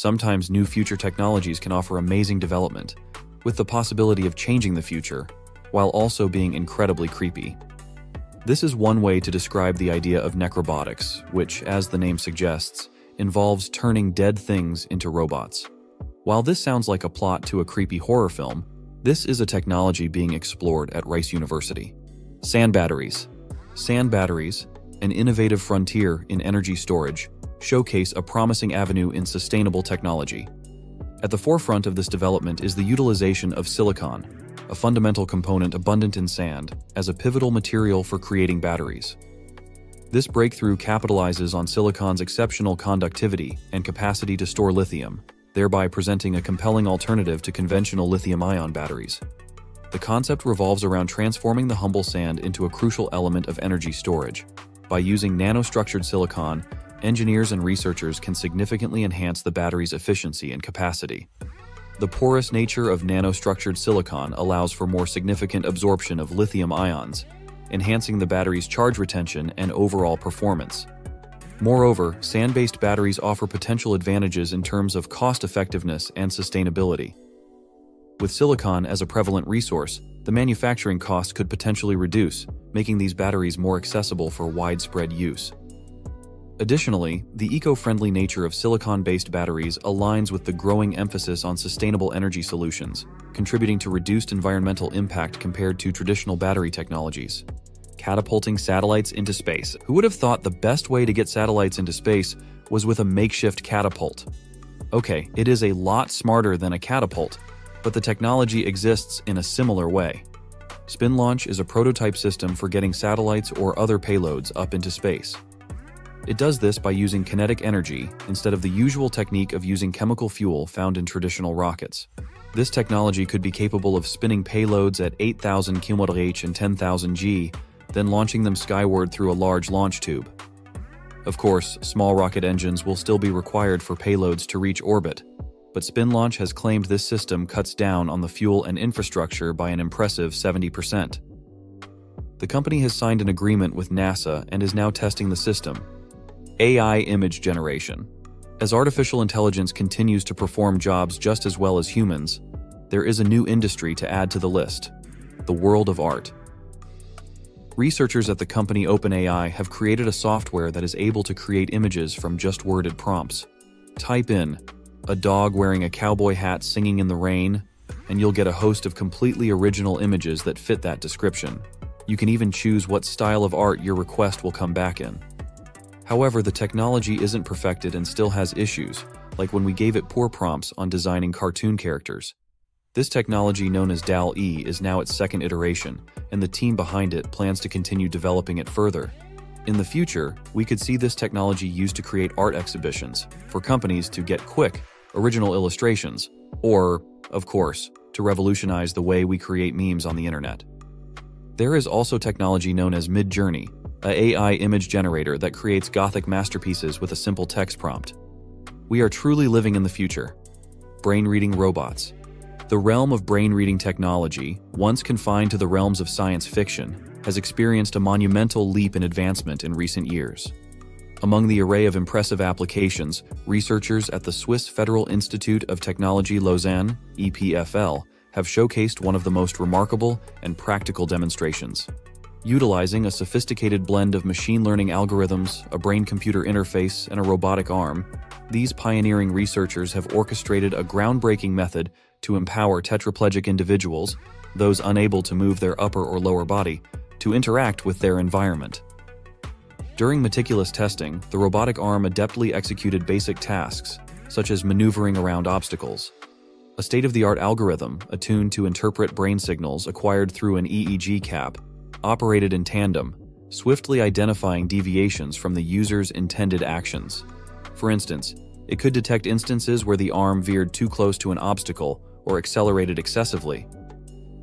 Sometimes new future technologies can offer amazing development, with the possibility of changing the future, while also being incredibly creepy. This is one way to describe the idea of necrobotics, which, as the name suggests, involves turning dead things into robots. While this sounds like a plot to a creepy horror film, this is a technology being explored at Rice University. Sand batteries. Sand batteries, an innovative frontier in energy storage, showcase a promising avenue in sustainable technology. At the forefront of this development is the utilization of silicon, a fundamental component abundant in sand, as a pivotal material for creating batteries. This breakthrough capitalizes on silicon's exceptional conductivity and capacity to store lithium, thereby presenting a compelling alternative to conventional lithium-ion batteries. The concept revolves around transforming the humble sand into a crucial element of energy storage. By using nanostructured silicon, engineers and researchers can significantly enhance the battery's efficiency and capacity. The porous nature of nanostructured silicon allows for more significant absorption of lithium ions, enhancing the battery's charge retention and overall performance. Moreover, sand-based batteries offer potential advantages in terms of cost-effectiveness and sustainability. With silicon as a prevalent resource, the manufacturing costs could potentially reduce, making these batteries more accessible for widespread use. Additionally, the eco-friendly nature of silicon-based batteries aligns with the growing emphasis on sustainable energy solutions, contributing to reduced environmental impact compared to traditional battery technologies. Catapulting satellites into space. Who would have thought the best way to get satellites into space was with a makeshift catapult? Okay, it is a lot smarter than a catapult, but the technology exists in a similar way. SpinLaunch is a prototype system for getting satellites or other payloads up into space. It does this by using kinetic energy instead of the usual technique of using chemical fuel found in traditional rockets. This technology could be capable of spinning payloads at 8,000 km/h and 10,000 G, then launching them skyward through a large launch tube. Of course, small rocket engines will still be required for payloads to reach orbit, but SpinLaunch has claimed this system cuts down on the fuel and infrastructure by an impressive 70%. The company has signed an agreement with NASA and is now testing the system. AI image generation. As artificial intelligence continues to perform jobs just as well as humans, there is a new industry to add to the list: the world of art. Researchers at the company OpenAI have created a software that is able to create images from just worded prompts. Type in, "a dog wearing a cowboy hat singing in the rain," and you'll get a host of completely original images that fit that description. You can even choose what style of art your request will come back in. However, the technology isn't perfected and still has issues, like when we gave it poor prompts on designing cartoon characters. This technology, known as DALL-E, is now its second iteration, and the team behind it plans to continue developing it further. In the future, we could see this technology used to create art exhibitions, for companies to get quick, original illustrations, or, of course, to revolutionize the way we create memes on the internet. There is also technology known as Midjourney, an AI image generator that creates gothic masterpieces with a simple text prompt. We are truly living in the future. Brain-reading robots. The realm of brain-reading technology, once confined to the realms of science fiction, has experienced a monumental leap in advancement in recent years. Among the array of impressive applications, researchers at the Swiss Federal Institute of Technology Lausanne, EPFL, have showcased one of the most remarkable and practical demonstrations. Utilizing a sophisticated blend of machine learning algorithms, a brain-computer interface, and a robotic arm, these pioneering researchers have orchestrated a groundbreaking method to empower tetraplegic individuals, those unable to move their upper or lower body, to interact with their environment. During meticulous testing, the robotic arm adeptly executed basic tasks, such as maneuvering around obstacles. A state-of-the-art algorithm, attuned to interpret brain signals acquired through an EEG cap, operated in tandem, swiftly identifying deviations from the user's intended actions. For instance, it could detect instances where the arm veered too close to an obstacle or accelerated excessively.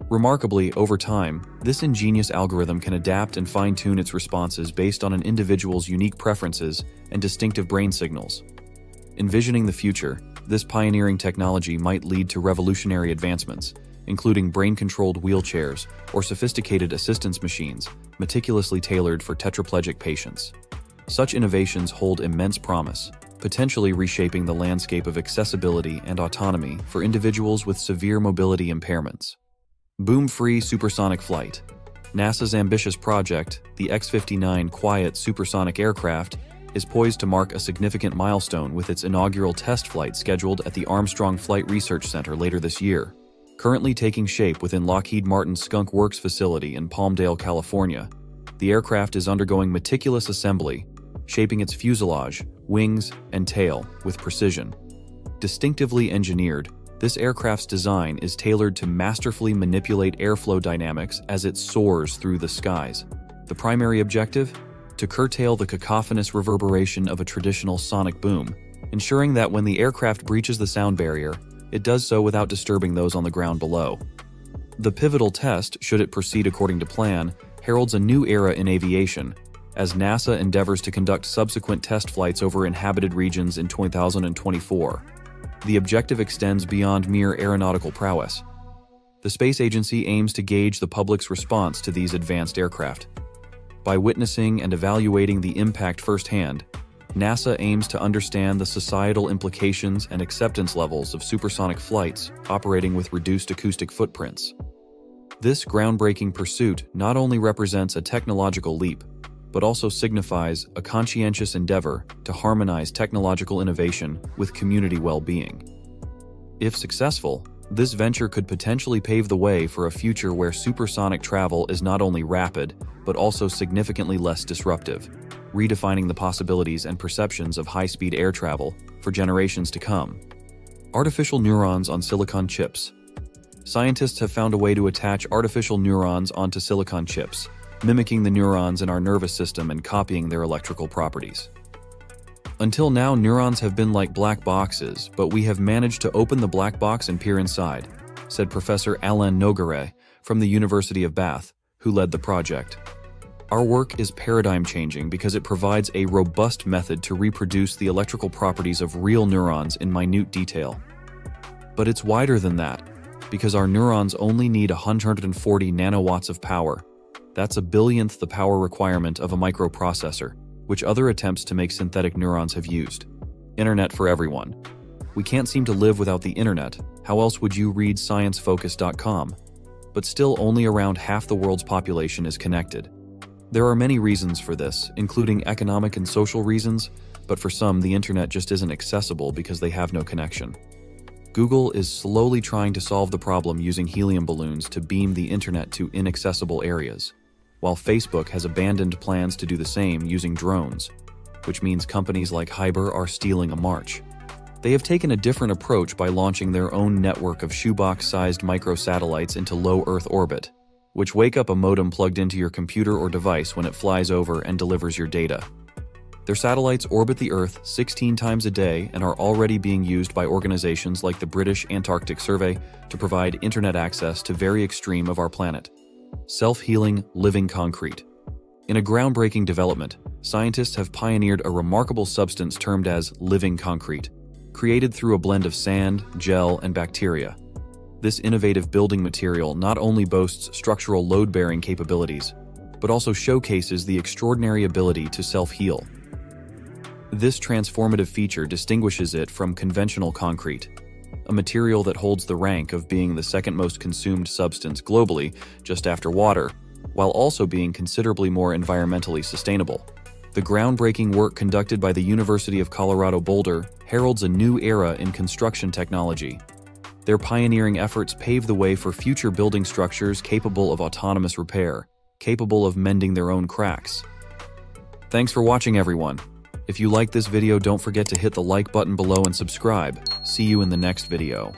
Remarkably, over time, this ingenious algorithm can adapt and fine-tune its responses based on an individual's unique preferences and distinctive brain signals. Envisioning the future, this pioneering technology might lead to revolutionary advancements, including brain-controlled wheelchairs or sophisticated assistance machines meticulously tailored for tetraplegic patients. Such innovations hold immense promise, potentially reshaping the landscape of accessibility and autonomy for individuals with severe mobility impairments. Boom-free supersonic flight. NASA's ambitious project, the X-59 quiet supersonic aircraft, is poised to mark a significant milestone with its inaugural test flight scheduled at the Armstrong Flight Research Center later this year. Currently taking shape within Lockheed Martin's Skunk Works facility in Palmdale, California, the aircraft is undergoing meticulous assembly, shaping its fuselage, wings, and tail with precision. Distinctively engineered, this aircraft's design is tailored to masterfully manipulate airflow dynamics as it soars through the skies. The primary objective? To curtail the cacophonous reverberation of a traditional sonic boom, ensuring that when the aircraft breaches the sound barrier, it does so without disturbing those on the ground below. The pivotal test, should it proceed according to plan, heralds a new era in aviation, as NASA endeavors to conduct subsequent test flights over inhabited regions in 2024. The objective extends beyond mere aeronautical prowess. The space agency aims to gauge the public's response to these advanced aircraft. By witnessing and evaluating the impact firsthand, NASA aims to understand the societal implications and acceptance levels of supersonic flights operating with reduced acoustic footprints. This groundbreaking pursuit not only represents a technological leap, but also signifies a conscientious endeavor to harmonize technological innovation with community well-being. If successful, this venture could potentially pave the way for a future where supersonic travel is not only rapid, but also significantly less disruptive, redefining the possibilities and perceptions of high-speed air travel for generations to come. Artificial neurons on silicon chips. Scientists have found a way to attach artificial neurons onto silicon chips, mimicking the neurons in our nervous system and copying their electrical properties. Until now, neurons have been like black boxes, but we have managed to open the black box and peer inside, said Professor Alain Nogaret from the University of Bath, who led the project. Our work is paradigm-changing because it provides a robust method to reproduce the electrical properties of real neurons in minute detail. But it's wider than that, because our neurons only need 140 nanowatts of power. That's a billionth the power requirement of a microprocessor, which other attempts to make synthetic neurons have used. Internet for everyone. We can't seem to live without the internet. How else would you read sciencefocus.com? But still only around half the world's population is connected. There are many reasons for this, including economic and social reasons, but for some, the internet just isn't accessible because they have no connection. Google is slowly trying to solve the problem using helium balloons to beam the internet to inaccessible areas, while Facebook has abandoned plans to do the same using drones, which means companies like Hyber are stealing a march. They have taken a different approach by launching their own network of shoebox-sized microsatellites into low Earth orbit, which wake up a modem plugged into your computer or device when it flies over and delivers your data. Their satellites orbit the Earth 16 times a day and are already being used by organizations like the British Antarctic Survey to provide internet access to very extreme of our planet. Self-healing, living concrete. In a groundbreaking development, scientists have pioneered a remarkable substance termed as living concrete, created through a blend of sand, gel, and bacteria. This innovative building material not only boasts structural load-bearing capabilities, but also showcases the extraordinary ability to self-heal. This transformative feature distinguishes it from conventional concrete, a material that holds the rank of being the second most consumed substance globally, just after water, while also being considerably more environmentally sustainable. The groundbreaking work conducted by the University of Colorado Boulder heralds a new era in construction technology. Their pioneering efforts pave the way for future building structures capable of autonomous repair, capable of mending their own cracks. Thanks for watching, everyone. If you like this video, don't forget to hit the like button below and subscribe. See you in the next video.